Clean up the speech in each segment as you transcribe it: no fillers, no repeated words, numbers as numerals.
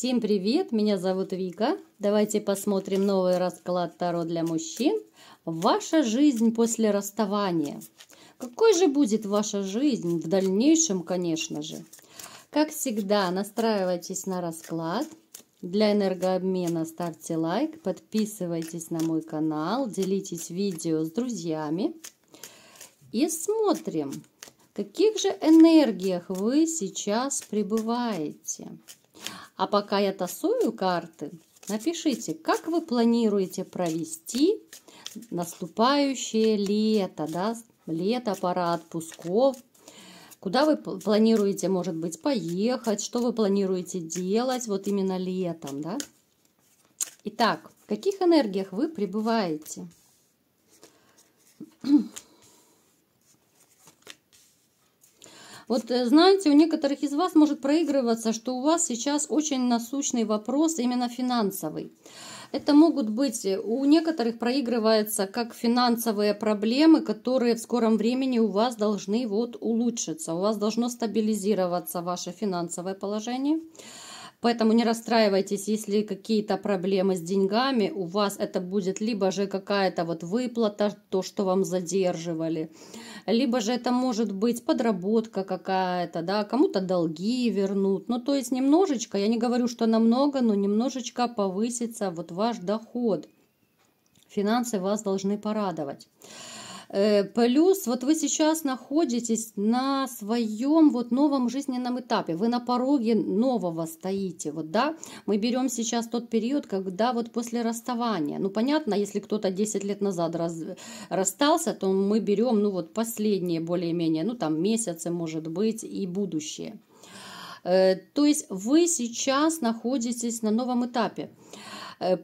Всем привет! Меня зовут Вика. Давайте посмотрим новый расклад Таро для мужчин. Ваша жизнь после расставания. Какой же будет ваша жизнь в дальнейшем, конечно же? Как всегда, настраивайтесь на расклад. Для энергообмена ставьте лайк, подписывайтесь на мой канал, делитесь видео с друзьями. И смотрим, в каких же энергиях вы сейчас пребываете. А пока я тасую карты, напишите, как вы планируете провести наступающее лето, да? Лето, пора отпусков. Куда вы планируете, может быть, поехать, что вы планируете делать вот именно летом, да? Итак, в каких энергиях вы пребываете? Вот знаете, у некоторых из вас может проигрываться, что у вас сейчас очень насущный вопрос именно финансовый. Это могут быть, у некоторых проигрываются как финансовые проблемы, которые в скором времени у вас должны вот улучшиться. У вас должно стабилизироваться ваше финансовое положение. Поэтому не расстраивайтесь, если какие-то проблемы с деньгами у вас, это будет либо же какая-то вот выплата, то, что вам задерживали, либо же это может быть подработка какая-то, да, кому-то долги вернут. Ну, то есть немножечко, я не говорю, что намного, но немножечко повысится вот ваш доход. Финансы вас должны порадовать. Плюс вот вы сейчас находитесь на своем вот новом жизненном этапе, вы на пороге нового стоите, вот, да, мы берем сейчас тот период, когда вот после расставания, ну понятно, если кто-то 10 лет назад расстался, то мы берем, ну вот последние более-менее, ну там месяцы, может быть, и будущее, то есть вы сейчас находитесь на новом этапе.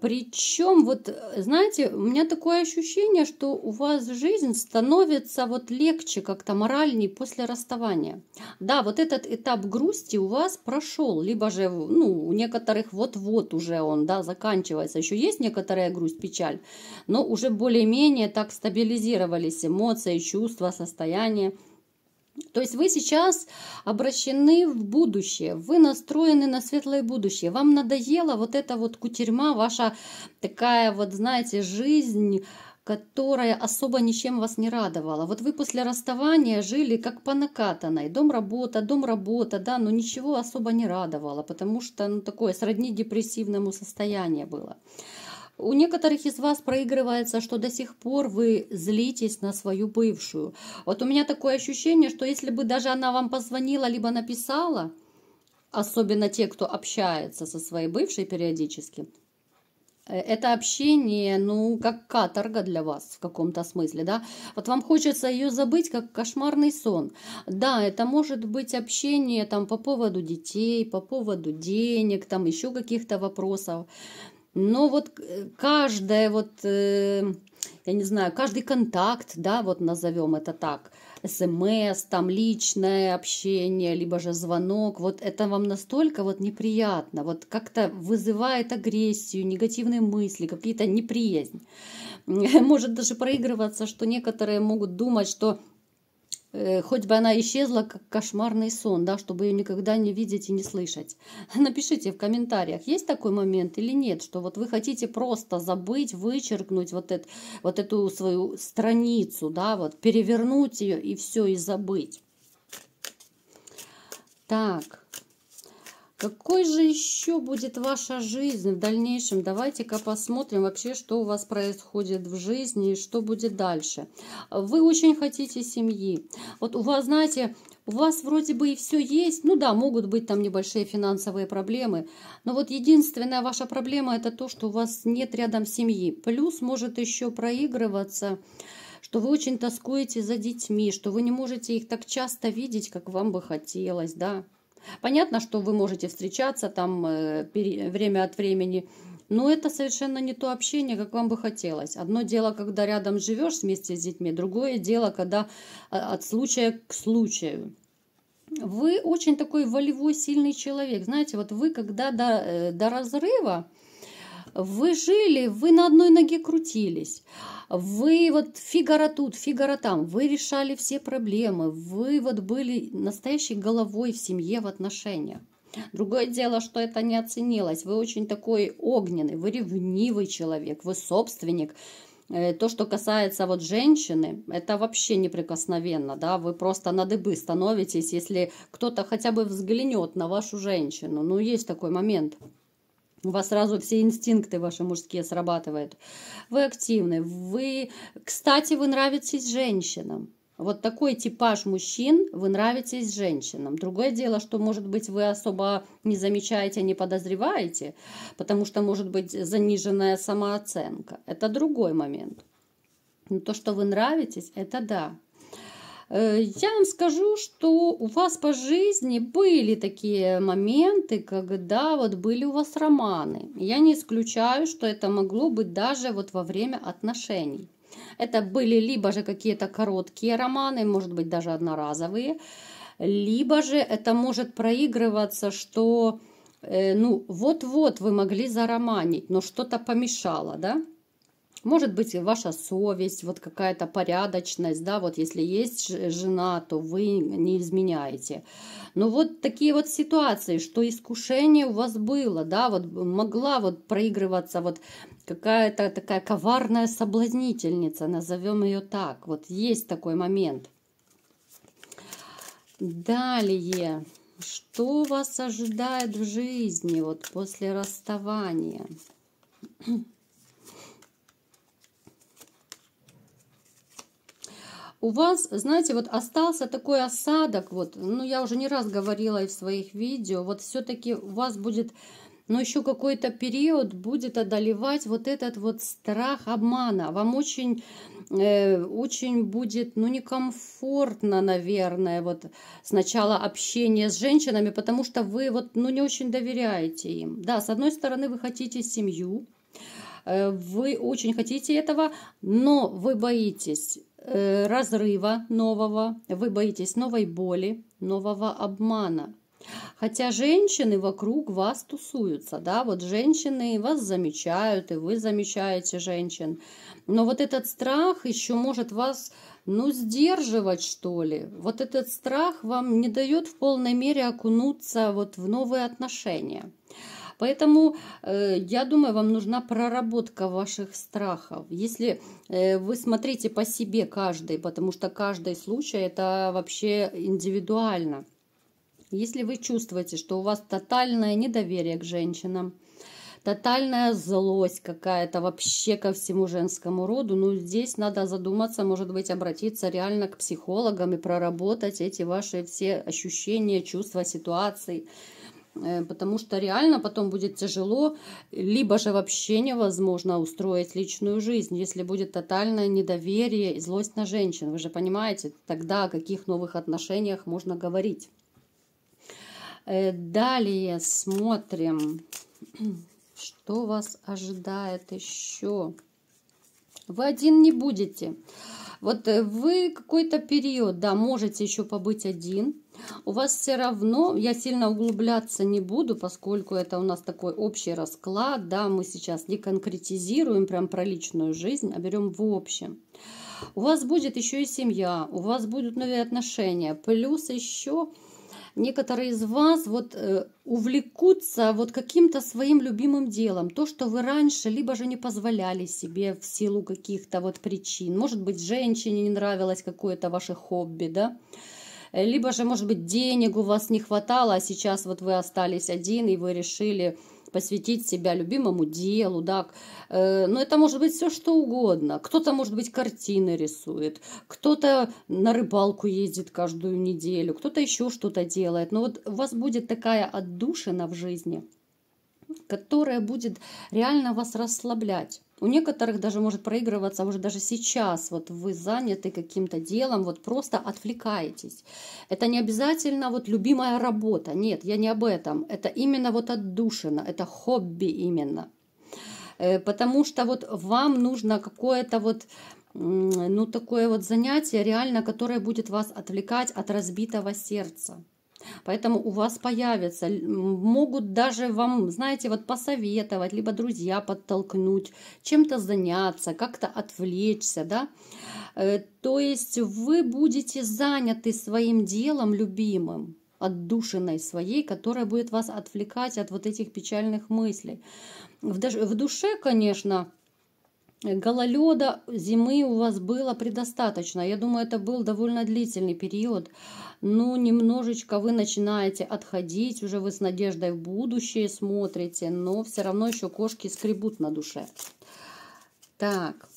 Причем, вот, знаете, у меня такое ощущение, что у вас жизнь становится вот легче, как-то моральней после расставания. Да, вот этот этап грусти у вас прошел, либо же, ну, у некоторых вот-вот уже он, да, заканчивается. Еще есть некоторая грусть, печаль, но уже более-менее так стабилизировались эмоции, чувства, состояние. То есть вы сейчас обращены в будущее, вы настроены на светлое будущее, вам надоела вот эта вот кутерьма, ваша такая вот, знаете, жизнь, которая особо ничем вас не радовала. Вот вы после расставания жили как по накатанной, дом-работа, да, но ничего особо не радовало, потому что, ну, такое сродни депрессивному состоянию было. У некоторых из вас проигрывается, что до сих пор вы злитесь на свою бывшую. Вот у меня такое ощущение, что если бы даже она вам позвонила, либо написала, особенно те, кто общается со своей бывшей периодически, это общение, ну, как каторга для вас в каком-то смысле, да. Вот вам хочется ее забыть, как кошмарный сон. Да, это может быть общение там по поводу детей, по поводу денег, там еще каких-то вопросов. Но вот каждая вот, я не знаю, каждый контакт, да, вот назовем это так, СМС, там личное общение, либо же звонок, вот это вам настолько вот неприятно, вот как-то вызывает агрессию, негативные мысли, какие-то неприязнь. Может даже проигрываться, что некоторые могут думать, что хоть бы она исчезла, как кошмарный сон, да, чтобы ее никогда не видеть и не слышать. Напишите в комментариях, есть такой момент или нет, что вот вы хотите просто забыть, вычеркнуть вот эту свою страницу, да, вот перевернуть ее и все, и забыть. Так, какой же еще будет ваша жизнь в дальнейшем? Давайте-ка посмотрим вообще, что у вас происходит в жизни и что будет дальше. Вы очень хотите семьи. Вот у вас, знаете, у вас вроде бы и все есть. Ну да, могут быть там небольшие финансовые проблемы. Но вот единственная ваша проблема – это то, что у вас нет рядом семьи. Плюс может еще проигрываться, что вы очень тоскуете за детьми, что вы не можете их так часто видеть, как вам бы хотелось, да. Понятно, что вы можете встречаться там время от времени, но это совершенно не то общение, как вам бы хотелось. Одно дело, когда рядом живешь вместе с детьми, другое дело, когда от случая к случаю. Вы очень такой волевой, сильный человек. Знаете, вот вы когда до разрыва, вы жили, вы на одной ноге крутились, вы вот Фигаро тут, Фигаро там, вы решали все проблемы, вы вот были настоящей головой в семье, в отношениях. Другое дело, что это не оценилось. Вы очень такой огненный, вы ревнивый человек, вы собственник. То, что касается вот женщины, это вообще неприкосновенно, да, вы просто на дыбы становитесь, если кто-то хотя бы взглянет на вашу женщину, ну, есть такой момент, у вас сразу все инстинкты ваши мужские срабатывают, вы активны, вы, кстати, вы нравитесь женщинам. Вот такой типаж мужчин, вы нравитесь женщинам. Другое дело, что, может быть, вы особо не замечаете, не подозреваете, потому что, может быть, заниженная самооценка. Это другой момент. Но то, что вы нравитесь, это да. Я вам скажу, что у вас по жизни были такие моменты, когда вот были у вас романы. Я не исключаю, что это могло быть даже вот во время отношений. Это были либо же какие-то короткие романы, может быть, даже одноразовые, либо же это может проигрываться, что ну, вот-вот вы могли зароманить, но что-то помешало, да? Может быть, ваша совесть, вот какая-то порядочность, да, вот если есть жена, то вы не изменяете. Но вот такие вот ситуации, что искушение у вас было, да, вот могла вот проигрываться вот какая-то такая коварная соблазнительница, назовем ее так. Вот есть такой момент. Далее, что вас ожидает в жизни вот после расставания? У вас, знаете, вот остался такой осадок, вот, ну, я уже не раз говорила и в своих видео, вот все-таки у вас будет, ну, еще какой-то период будет одолевать вот этот вот страх обмана. Вам очень, очень будет, ну, некомфортно, наверное, вот сначала общение с женщинами, потому что вы вот, ну, не очень доверяете им. Да, с одной стороны, вы хотите семью, вы очень хотите этого, но вы боитесь разрыва нового, вы боитесь новой боли, нового обмана. Хотя женщины вокруг вас тусуются, да, вот женщины вас замечают, и вы замечаете женщин. Но вот этот страх еще может вас, ну, сдерживать, что ли. Вот этот страх вам не дает в полной мере окунуться вот в новые отношения. Поэтому, я думаю, вам нужна проработка ваших страхов. Если вы смотрите по себе каждый, потому что каждый случай это вообще индивидуально. Если вы чувствуете, что у вас тотальное недоверие к женщинам, тотальная злость какая-то вообще ко всему женскому роду, ну здесь надо задуматься, может быть, обратиться реально к психологам и проработать эти ваши все ощущения, чувства, ситуации. Потому что реально потом будет тяжело, либо же вообще невозможно устроить личную жизнь, если будет тотальное недоверие и злость на женщин. Вы же понимаете, тогда о каких новых отношениях можно говорить. Далее смотрим, что вас ожидает еще. Вы один не будете. Вот вы какой-то период, да, можете еще побыть один. У вас все равно, я сильно углубляться не буду, поскольку это у нас такой общий расклад, да, мы сейчас не конкретизируем прям про личную жизнь, а берем в общем. У вас будет еще и семья, у вас будут новые отношения, плюс еще некоторые из вас вот увлекутся вот каким-то своим любимым делом, то, что вы раньше либо же не позволяли себе в силу каких-то вот причин, может быть, женщине не нравилось какое-то ваше хобби, да, либо же, может быть, денег у вас не хватало, а сейчас вот вы остались один, и вы решили посвятить себя любимому делу, да. Но это может быть все что угодно. Кто-то, может быть, картины рисует, кто-то на рыбалку ездит каждую неделю, кто-то еще что-то делает. Но вот у вас будет такая отдушина в жизни, которая будет реально вас расслаблять. У некоторых даже может проигрываться, может даже сейчас вот вы заняты каким-то делом, вот просто отвлекаетесь. Это не обязательно вот любимая работа, нет, я не об этом. Это именно вот отдушина, это хобби именно. Потому что вот вам нужно какое-то вот, ну такое вот занятие реально, которое будет вас отвлекать от разбитого сердца. Поэтому у вас появятся, могут даже вам, знаете, вот посоветовать, либо друзья подтолкнуть, чем-то заняться, как-то отвлечься, да. То есть вы будете заняты своим делом любимым. отдушиной своей, которая будет вас отвлекать от вот этих печальных мыслей. В душе, конечно, гололеда зимы у вас было предостаточно. Я думаю, это был довольно длительный период. Но немножечко вы начинаете отходить, уже вы с надеждой в будущее смотрите, но все равно еще кошки скребут на душе. Так.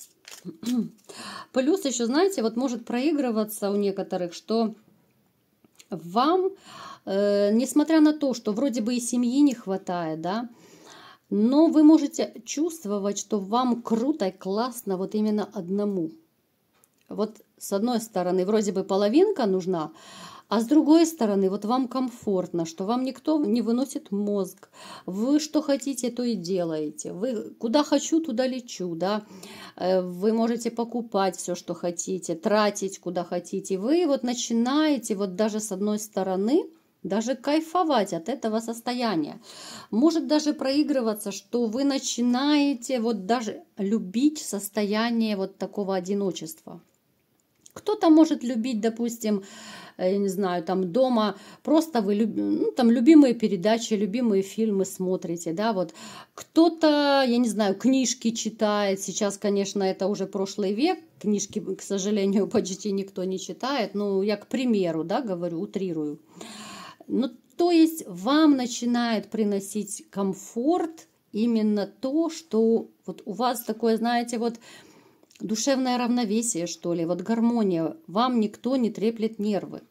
Плюс еще, знаете, вот может проигрываться у некоторых, что вам, несмотря на то, что вроде бы и семьи не хватает, да, но вы можете чувствовать, что вам круто и классно вот именно одному. Вот с одной стороны вроде бы половинка нужна, а с другой стороны вот вам комфортно, что вам никто не выносит мозг. Вы что хотите, то и делаете. Вы куда хочу, туда лечу, да. Вы можете покупать все, что хотите, тратить куда хотите. Вы вот начинаете вот даже с одной стороны даже кайфовать от этого состояния. Может даже проигрываться, что вы начинаете вот даже любить состояние вот такого одиночества. Кто-то может любить, допустим, я не знаю, там дома просто вы ну, там любимые передачи, любимые фильмы смотрите, да, вот. Кто-то, я не знаю, книжки читает. Сейчас, конечно, это уже прошлый век. Книжки, к сожалению, почти никто не читает. Ну, я к примеру, да, говорю, утрирую. Ну, то есть вам начинает приносить комфорт именно то, что вот у вас такое, знаете, вот душевное равновесие, что ли, вот гармония. Вам никто не треплет нервы.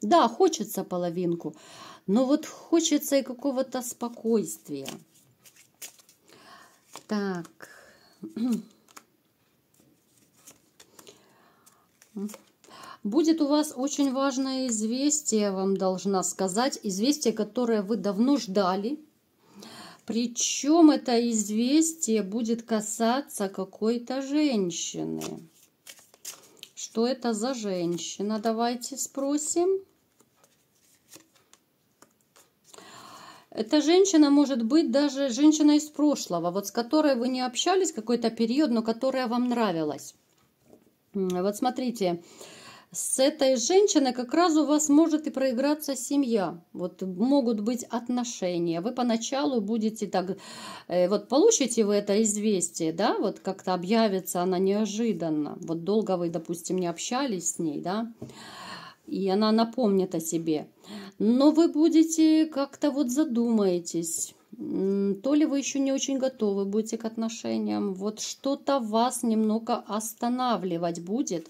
Да, хочется половинку, но вот хочется и какого-то спокойствия. Так. Будет у вас очень важное известие, вам должна сказать. Известие, которое вы давно ждали. Причем это известие будет касаться какой-то женщины. Что это за женщина? Давайте спросим. Эта женщина может быть даже женщина из прошлого, вот с которой вы не общались какой-то период, но которая вам нравилась. Вот смотрите. С этой женщиной как раз у вас может и проиграться семья. Вот могут быть отношения. Вы поначалу будете так... Вот получите вы это известие, да? Вот как-то объявится она неожиданно. Вот долго вы, допустим, не общались с ней, да? И она напомнит о себе. Но вы будете как-то вот задумаетесь. То ли вы еще не очень готовы будете к отношениям. Вот что-то вас немного останавливать будет.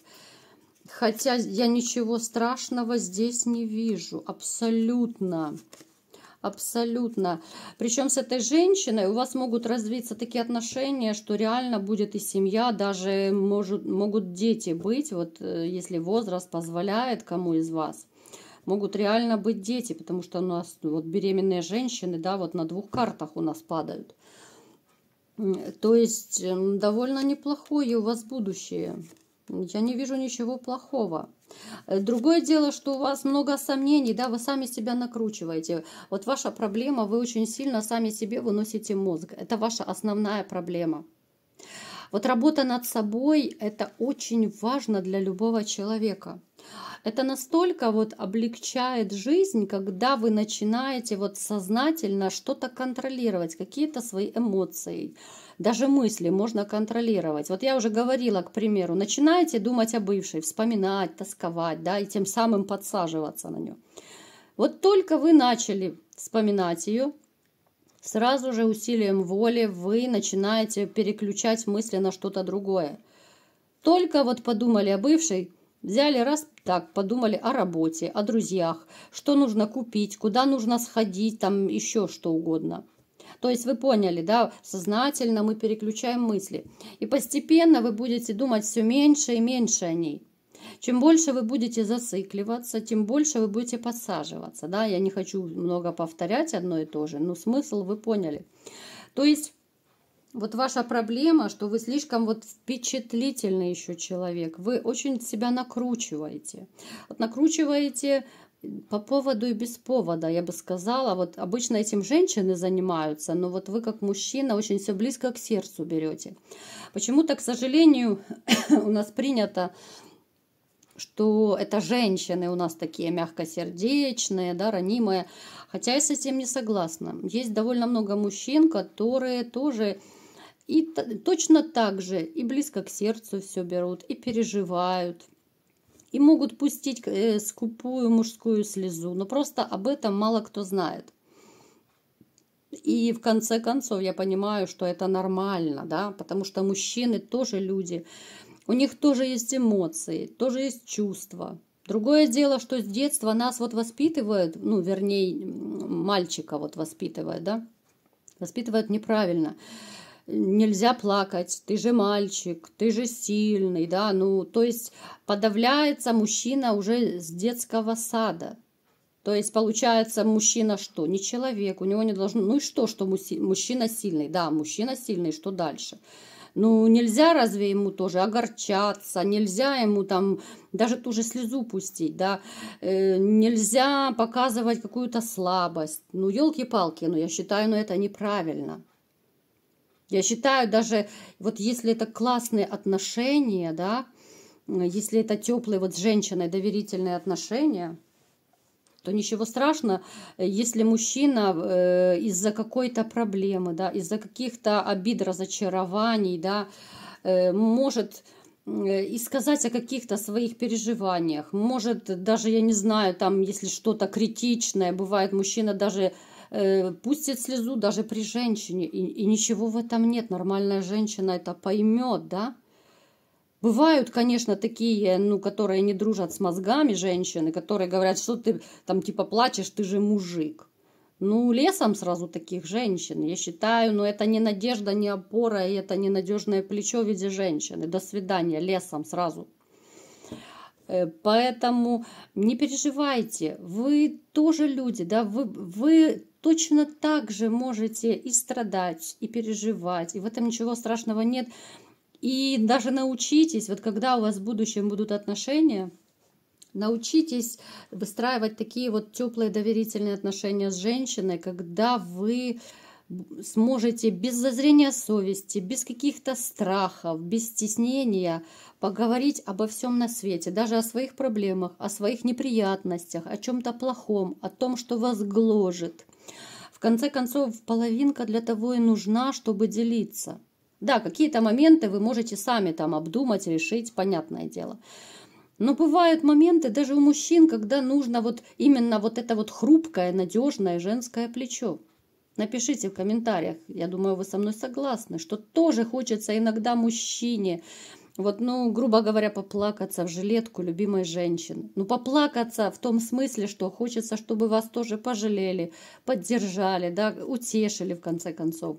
Хотя я ничего страшного здесь не вижу. Абсолютно. Абсолютно. Причем с этой женщиной у вас могут развиться такие отношения, что реально будет и семья, даже могут дети быть, вот если возраст позволяет кому из вас. Могут реально быть дети, потому что у нас вот беременные женщины, да, вот на двух картах у нас падают. То есть довольно неплохое у вас будущее. Я не вижу ничего плохого. Другое дело, что у вас много сомнений, да, вы сами себя накручиваете. Вот ваша проблема, вы очень сильно сами себе выносите мозг. Это ваша основная проблема. Вот работа над собой, это очень важно для любого человека. Это настолько вот облегчает жизнь, когда вы начинаете вот сознательно что-то контролировать, какие-то свои эмоции. Даже мысли можно контролировать. Вот я уже говорила, к примеру, начинаете думать о бывшей, вспоминать, тосковать, да, и тем самым подсаживаться на нее. Вот только вы начали вспоминать ее, сразу же усилием воли вы начинаете переключать мысли на что-то другое. Только вот подумали о бывшей, взяли раз так, подумали о работе, о друзьях, что нужно купить, куда нужно сходить, там еще что угодно. То есть вы поняли, да, сознательно мы переключаем мысли. И постепенно вы будете думать все меньше и меньше о ней. Чем больше вы будете зацикливаться, тем больше вы будете подсаживаться. Да, я не хочу много повторять одно и то же, но смысл вы поняли. То есть вот ваша проблема, что вы слишком вот впечатлительный еще человек. Вы очень себя накручиваете. Вот накручиваете... По поводу и без повода, я бы сказала, вот обычно этим женщины занимаются, но вот вы как мужчина очень все близко к сердцу берете. Почему-то, к сожалению, у нас принято, что это женщины у нас такие мягкосердечные, да, ранимые. Хотя я с этим не согласна. Есть довольно много мужчин, которые тоже и точно так же и близко к сердцу все берут, и переживают, и могут пустить скупую мужскую слезу. Но просто об этом мало кто знает. И в конце концов я понимаю, что это нормально, да, потому что мужчины тоже люди. У них тоже есть эмоции, тоже есть чувства. Другое дело, что с детства нас вот воспитывают, ну, вернее, мальчика вот воспитывают, да? Воспитывают неправильно. Нельзя плакать, ты же мальчик, ты же сильный, да? Ну, то есть подавляется мужчина уже с детского сада. То есть получается, мужчина что? Не человек, у него не должно... Ну и что, что мужчина сильный? Да, мужчина сильный, что дальше? Ну, нельзя разве ему тоже огорчаться, нельзя ему там даже ту же слезу пустить, да, нельзя показывать какую-то слабость. Ну, елки-палки, ну, я считаю, ну, это неправильно. Я считаю, даже вот если это классные отношения, да, если это теплые вот с женщиной доверительные отношения, то ничего страшного, если мужчина из-за какой-то проблемы, да, из-за каких-то обид, разочарований, да, может и сказать о каких-то своих переживаниях, может даже, я не знаю, там, если что-то критичное, бывает, мужчина даже пустит слезу даже при женщине, и ничего в этом нет, нормальная женщина это поймет, да. Бывают, конечно, такие, ну, которые не дружат с мозгами женщины, которые говорят, что ты там типа плачешь, ты же мужик. Ну, лесом сразу таких женщин, я считаю, но это не надежда, не опора, и это ненадежное плечо в виде женщины. До свидания, лесом сразу. Поэтому не переживайте, вы тоже люди, да, вы точно так же можете и страдать, и переживать, и в этом ничего страшного нет. И даже научитесь, вот когда у вас в будущем будут отношения, научитесь выстраивать такие вот теплые доверительные отношения с женщиной, когда вы сможете без зазрения совести, без каких-то страхов, без стеснения поговорить обо всем на свете, даже о своих проблемах, о своих неприятностях, о чем-то плохом, о том, что вас гложет. В конце концов, половинка для того и нужна, чтобы делиться. Да, какие-то моменты вы можете сами там обдумать, решить, понятное дело. Но бывают моменты даже у мужчин, когда нужно вот именно вот это вот хрупкое, надежное женское плечо. Напишите в комментариях, я думаю, вы со мной согласны, что тоже хочется иногда мужчине, вот, ну, грубо говоря, поплакаться в жилетку любимой женщины. Ну, поплакаться в том смысле, что хочется, чтобы вас тоже пожалели, поддержали, да, утешили в конце концов.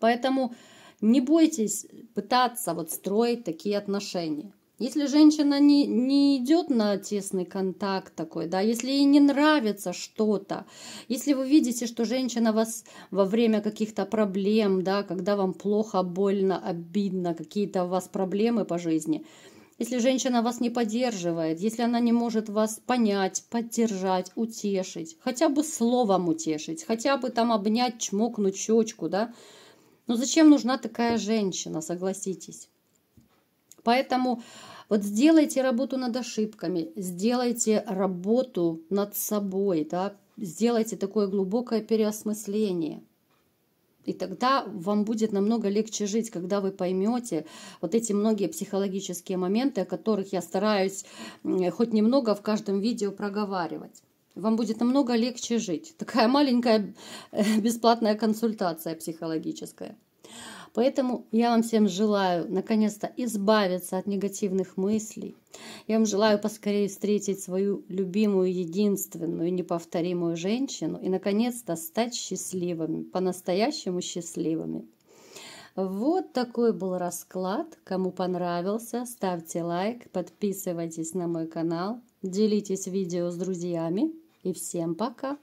Поэтому... не бойтесь пытаться вот строить такие отношения. Если женщина не идет на тесный контакт такой, да, если ей не нравится что-то, если вы видите, что женщина вас во время каких-то проблем, да, когда вам плохо, больно, обидно, какие-то у вас проблемы по жизни, если женщина вас не поддерживает, если она не может вас понять, поддержать, утешить, хотя бы словом утешить, хотя бы там обнять, чмокнуть щечку, да, ну зачем нужна такая женщина, согласитесь? Поэтому вот сделайте работу над ошибками, сделайте работу над собой, да? Сделайте такое глубокое переосмысление. И тогда вам будет намного легче жить, когда вы поймете вот эти многие психологические моменты, о которых я стараюсь хоть немного в каждом видео проговаривать. Вам будет намного легче жить. Такая маленькая бесплатная консультация психологическая. Поэтому я вам всем желаю наконец-то избавиться от негативных мыслей. Я вам желаю поскорее встретить свою любимую, единственную, неповторимую женщину и наконец-то стать счастливыми, по-настоящему счастливыми. Вот такой был расклад. Кому понравился, ставьте лайк, подписывайтесь на мой канал, делитесь видео с друзьями. И всем пока!